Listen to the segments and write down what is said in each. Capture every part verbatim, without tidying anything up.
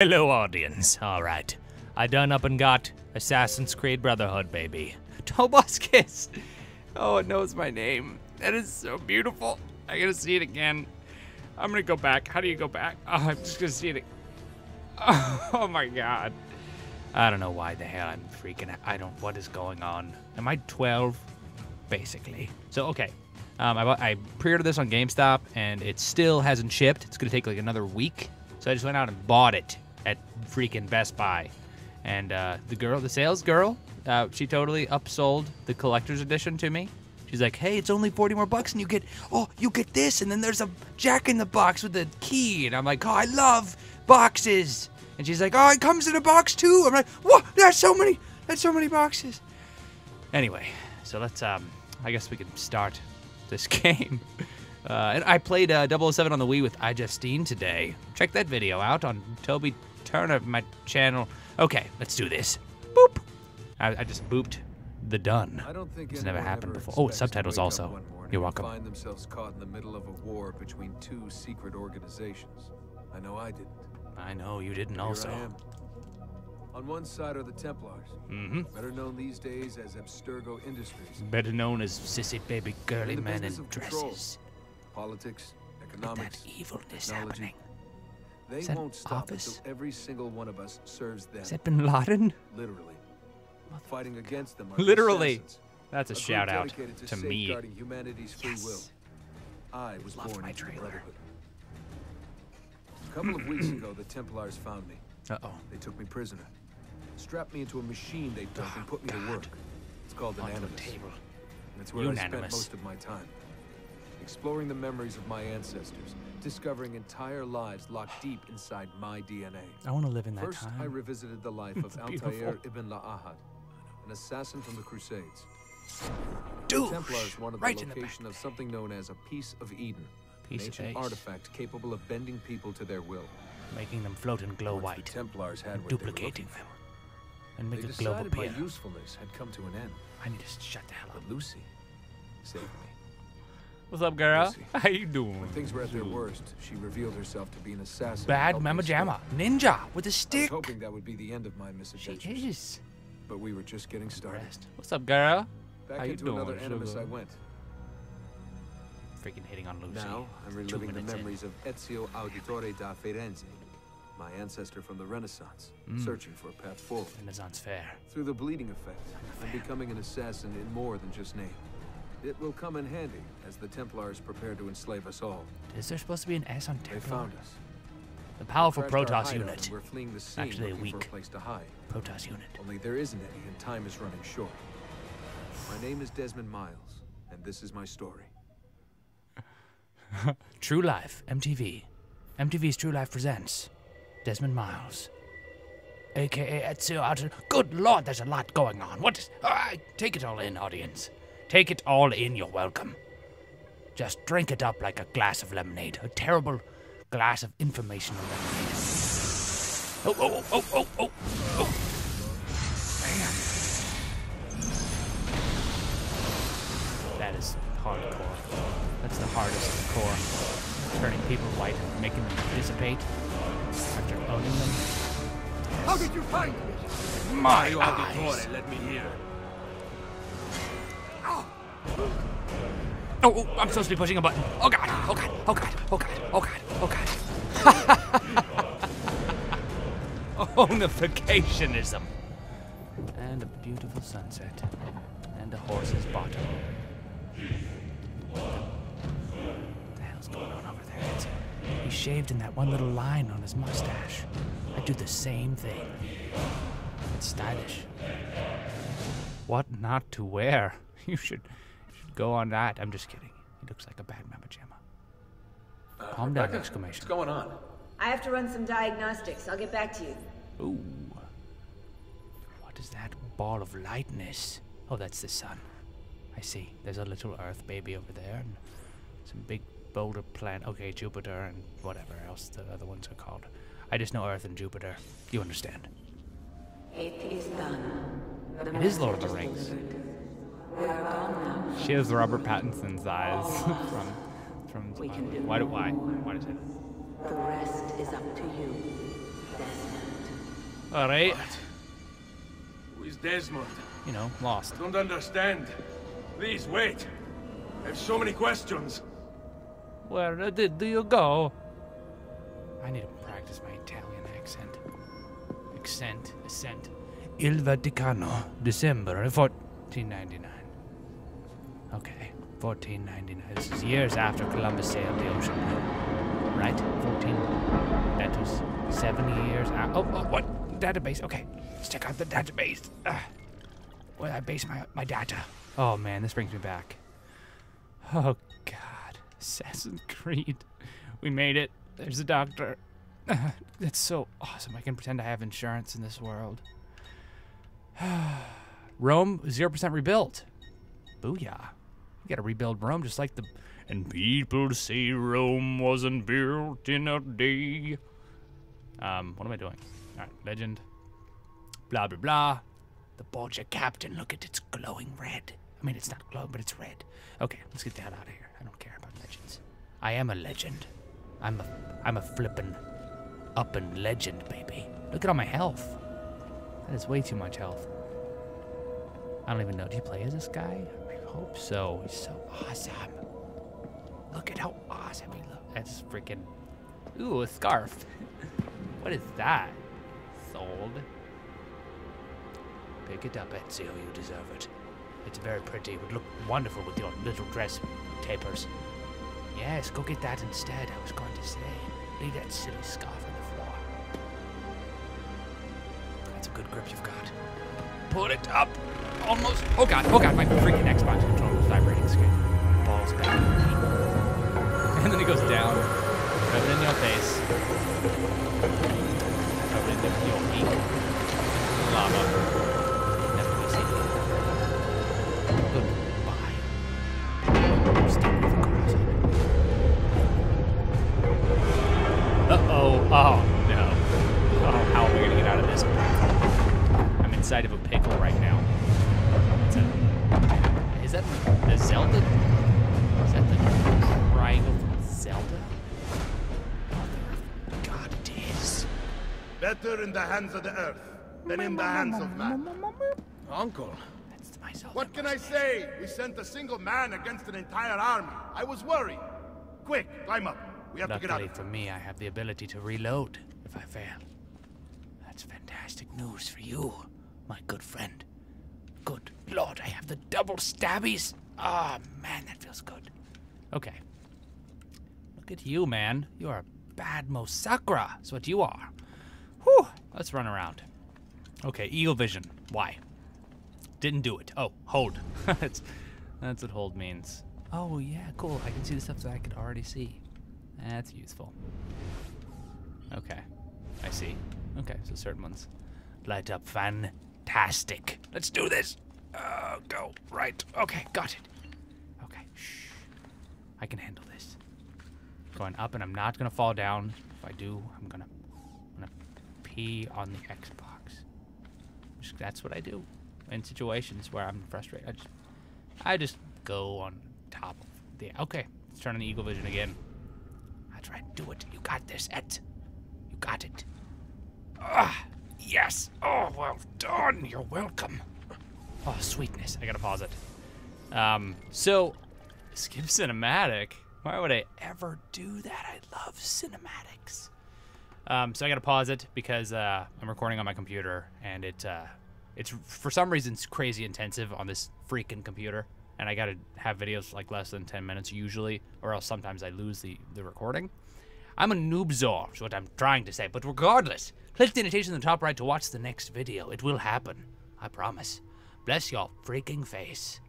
Hello, audience. All right, I done up and got Assassin's Creed Brotherhood, baby. Toby's kiss. Oh, it knows my name. That is so beautiful. I gotta see it again. I'm gonna go back. How do you go back? Oh, I'm just gonna see it. Oh, oh my God. I don't know why the hell I'm freaking out. I don't. What is going on? Am I twelve? Basically. So okay. Um, I, I pre-ordered this on GameStop, and it still hasn't shipped. It's gonna take like another week. So I just went out and bought it at freaking Best Buy, and uh, the girl, the sales girl, uh, she totally upsold the collector's edition to me. She's like, "Hey, it's only forty more bucks, and you get oh, you get this, and then there's a Jack in the Box with a key." And I'm like, "Oh, I love boxes." And she's like, "Oh, it comes in a box too." I'm like, "What? There's so many, there's so many boxes." Anyway, so let's um, I guess we can start this game. Uh, and I played uh, double oh seven on the Wii with iJustine today. Check that video out on Toby Turner, my channel. Okay, let's do this. Boop. I, I just booped the done. I don't think it's never happened before. Oh, subtitles also. You're welcome. Find themselves caught in the middle of a war between two secret organizations. I know I didn't. I know you didn't. Here also. I am. On one side are the Templars, mm-hmm. better known these days as Abstergo Industries. Better known as sissy baby girly men in dresses. Control. Politics, economics, that evilness happening. They won't stop until every single one of us serves them. Is that Bin Laden? Literally. Fighting against them. Literally. That's a, a shout out to, to me. Humanity's free yes. will. I was Love born my trailer. A couple of weeks ago, the Templars found me. Uh-oh. They took me prisoner. Strapped me into a machine they built oh, and put me God. to work. It's called an animus. That's where Unanimous. I spent most of my time. Exploring the memories of my ancestors, discovering entire lives locked deep inside my D N A. I want to live in that First, time. First, I revisited the life of Altair Ibn La'Ahad, an assassin from the Crusades. Dude, the Templars wanted right the location the of something known as a Piece of Eden, Piece an ancient artifact capable of bending people to their will, making them float and glow Once white, the Templars had and duplicating them, and make they a global appear. My usefulness had come to an end. I need to shut the hell up. But Lucy saved me. What's up, girl? Lucy. How you doing? When things were at their worst, she revealed herself to be an assassin. Bad mama jamma. Ninja with a stick. I was hoping that would be the end of my misadventures. She is. But we were just getting started. What's up, girl? Back How you into doing, another animus I went. Freaking hitting on Lucy. Now, I'm reliving the memories in. of Ezio Auditore da Firenze, my ancestor from the Renaissance, mm. searching for a path forward. Renaissance fair. Through the bleeding effect, I'm becoming an assassin in more than just name. It will come in handy as the Templars prepare to enslave us all. Is there supposed to be an S on Templar? They found us. The powerful Protoss unit. We're fleeing the scene Actually, a weak place to hide. Protoss unit. Only there isn't any, and time is running short. My name is Desmond Miles, and this is my story. True Life, M T V. M T V's True Life presents Desmond Miles, A K A Ezio Auditore. Good Lord, there's a lot going on. What is? Uh, take it all in, audience. Take it all in, you're welcome. Just drink it up like a glass of lemonade. A terrible glass of informational lemonade. Oh, oh, oh, oh, oh, oh, damn. That is hardcore. That's the hardest of the core. Turning people white and making them dissipate after owning them. How did you find it? My eyes! Let me hear. Oh, oh, I'm supposed to be pushing a button. Oh God, oh God, oh God, oh God, oh God, oh God. Onificationism. And a beautiful sunset. And a horse's bottom. What the hell's going on over there? It's, he shaved in that one little line on his mustache. I do the same thing. It's stylish. What not to wear? You should... Go on that. I'm just kidding. He looks like a bad mamma jamma. Uh, Calm down! Exclamation. What's going on? I have to run some diagnostics. I'll get back to you. Ooh. What is that ball of lightness? Oh, that's the sun. I see. There's a little Earth baby over there, and some big boulder planet. Okay, Jupiter and whatever else the other ones are called. I just know Earth and Jupiter. You understand? It is done. It is Lord of the Rings. She has Robert Pattinson's eyes from from. We can do why do why why does it? The rest is up to you. All right. What? Who is Desmond? You know, lost. I don't understand. Please wait. I have so many questions. Where did you go? I need to practice my Italian accent. Accent, accent. Il Vaticano, December fourteen ninety-nine. Okay, fourteen ninety-nine. This is years after Columbus sailed the ocean. Right? fourteen. That was seven years after. Oh, oh, what? Database. Okay, let's check out the database. Uh, where I base my, my data. Oh, man, this brings me back. Oh, God. Assassin's Creed. We made it. There's a doctor. Uh, that's so awesome. I can pretend I have insurance in this world. Rome, zero percent rebuilt. Booyah. We gotta rebuild Rome just like the... And people say Rome wasn't built in a day. Um, what am I doing? Alright, legend. Blah, blah, blah. The Borgia captain, look at its glowing red. I mean, it's not glowing, but it's red. Okay, let's get the hell out of here. I don't care about legends. I am a legend. I'm a, I'm a flippin' uppin' legend, baby. Look at all my health. That is way too much health. I don't even know. Do you play as this guy? I hope so. He's so awesome. Look at how awesome he looks. That's freaking... Ooh, a scarf. What is that? Sold. Pick it up, Ezio. You deserve it. It's very pretty. It would look wonderful with your little dress tapers. Yes, go get that instead, I was going to say. Leave that silly scarf on the floor. That's a good grip you've got. Pull it up! Almost! Oh god, oh god, my freaking Xbox controller was vibrating the screen. Balls back. And then it goes down. Rub it in your face. Rub it in your ink. Lava. Never be seen again. Goodbye. I'm stuck with the cross. Uh-oh. Oh, no. Oh, how are we going to get out of this? I'm inside of a pickle right now. Is that, is that the Zelda? Is that the triangle from Zelda? Oh, God, it is. Better in the hands of the earth than in the hands of man. Uncle. That's my Zelda. What can I say? We sent a single man against an entire army. I was worried. Quick, climb up. We have Luckily to get out. For me, I have the ability to reload if I fail. That's fantastic news for you, my good friend. Good lord, I have the double stabbies. Ah, oh, man, that feels good. Okay. Look at you, man. You are a bad Mosakra. That's what you are. Whew. Let's run around. Okay, eagle vision. Why? Didn't do it. Oh, hold. that's, that's what hold means. Oh, yeah, cool. I can see the stuff that I could already see. That's useful. Okay. I see. Okay, so certain ones. Light up. Fantastic. Let's do this. Uh, go. Right. Okay, got it. Okay. Shh. I can handle this. Going up, and I'm not going to fall down. If I do, I'm going to gonna pee on the Xbox. Just, that's what I do in situations where I'm frustrated. I just, I just go on top of the... Okay, let's turn on the eagle vision again. That's right, do it. You got this, Et. You got it. Ah, yes. Oh, well done. You're welcome. Oh, sweetness. I gotta pause it. Um, so, skip cinematic. Why would I ever do that? I love cinematics. Um, so I gotta pause it because uh, I'm recording on my computer, and it uh, it's for some reason it's crazy intensive on this freaking computer. And I gotta have videos like less than ten minutes usually, or else sometimes I lose the, the recording. I'm a noobzor, is what I'm trying to say, but regardless, click the annotation in the top right to watch the next video. It will happen, I promise. Bless your freaking face.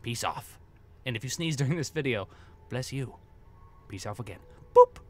Peace off. And if you sneeze during this video, bless you. Peace off again. Boop.